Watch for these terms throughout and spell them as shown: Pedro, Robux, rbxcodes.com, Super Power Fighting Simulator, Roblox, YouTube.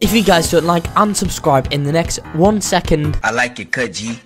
If you guys don't like and subscribe in the next 1 second. I like it, Kudgy.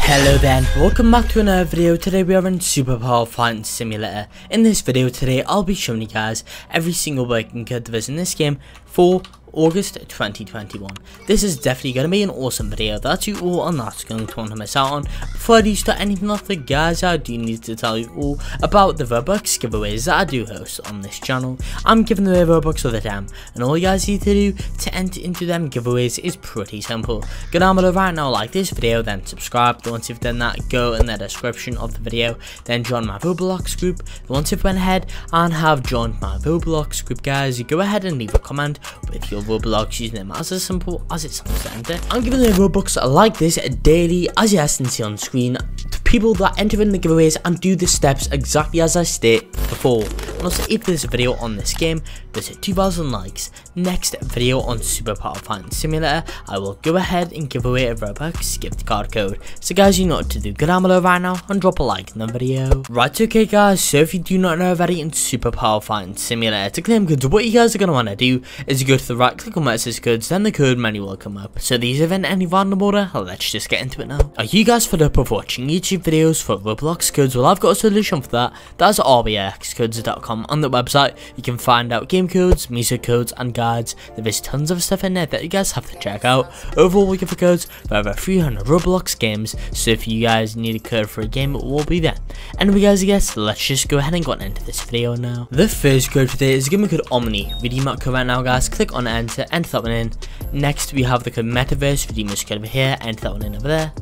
Hello Ben, welcome back to another video. Today we are in Super Power Fighting Simulator. In this video today, I'll be showing you guys every single working code there is in this game for August 2021. This is definitely going to be an awesome video. That's you all, and that's going to want to miss out on. Before I do start anything off, the guys, I do need to tell you all about the Robux giveaways that I do host on this channel. I'm giving away Robux all the time, and all you guys need to do to enter into them giveaways is pretty simple. Go down below right now, like this video, then subscribe. Once you've done that, go in the description of the video, then join my Roblox group. Once you've went ahead and have joined my Roblox group, guys, you go ahead and leave a comment with your Roblox username, as simple as it sounds to enter. I'm giving away Robux like this daily, as you guys can see on screen, to people that enter in the giveaways and do the steps exactly as I state before. And also, if there's a video on this game, there's 2,000 likes. Next video on Super Power Fighting Simulator, I will go ahead and give away a Robux gift card code. So guys, you know what to do. Go down below right now and drop a like in the video. Right, okay guys, so if you do not know already in Super Power Fighting Simulator, to claim goods, what you guys are going to want to do is go to the right, click on where it says goods, then the code menu will come up. So these are in any random order. Let's just get into it now. Are you guys fed up of watching YouTube videos for Roblox codes? Well, I've got a solution for that. That's rbxcodes.com. On the website, you can find out game codes, music codes, and guides. There is tons of stuff in there that you guys have to check out. Overall, we give codes for over 300 Roblox games, so if you guys need a code for a game, it will be there. Anyway guys, I guess let's just go ahead and get into this video now. The first code today is gonna be called Omni. Redeem that code right now guys, click on enter that one in. Next we have the code Metaverse, redeem this code over here, enter that one in over there.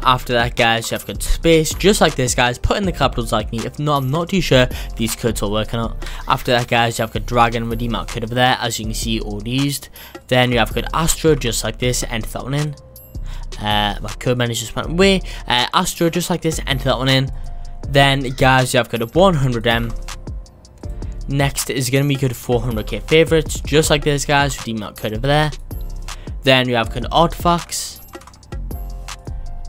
After that guys, you have code Space, just like this guys, put in the capitals like me, if not I'm not too sure if these codes will work or not. After that guys, you have code Dragon, redeem that code over there, as you can see all used. Then you have code Astro, just like this, enter that one in. My code manager just went away. Astro, just like this, enter that one in. Then guys, you have code 100M. Next is going to be code 400k favorites, just like this guys, redeem that code over there. Then you have code Artifacts.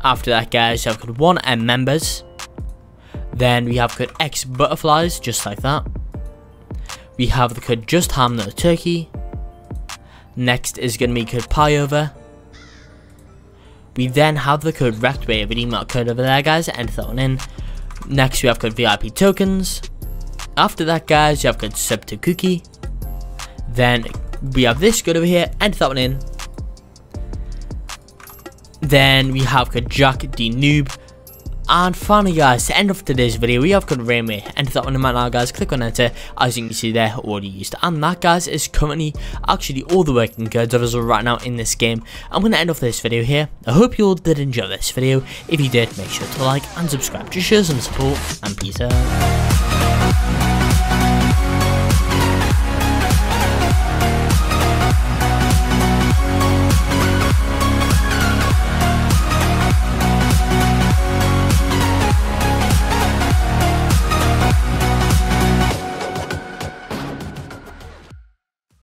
After that guys, you have code 1M members. Then we have code X butterflies, just like that. We have the code Just Ham No Turkey. Next is going to be code Pie Over. We then have the code Reptway, redeem that code over there guys, enter that one in. Next we have code VIP tokens. After that guys, you have code Sub to Cookie. Then we have this code over here, enter that one in. Then we have code Jack D Noob. And finally guys, to end off today's video, we have code Rainway. Enter that one in right now guys, click on enter, as you can see there, already used. And that guys is currently actually all the working codes of us right now in this game. I'm going to end off this video here. I hope you all did enjoy this video. If you did, make sure to like and subscribe to show some support, and peace out.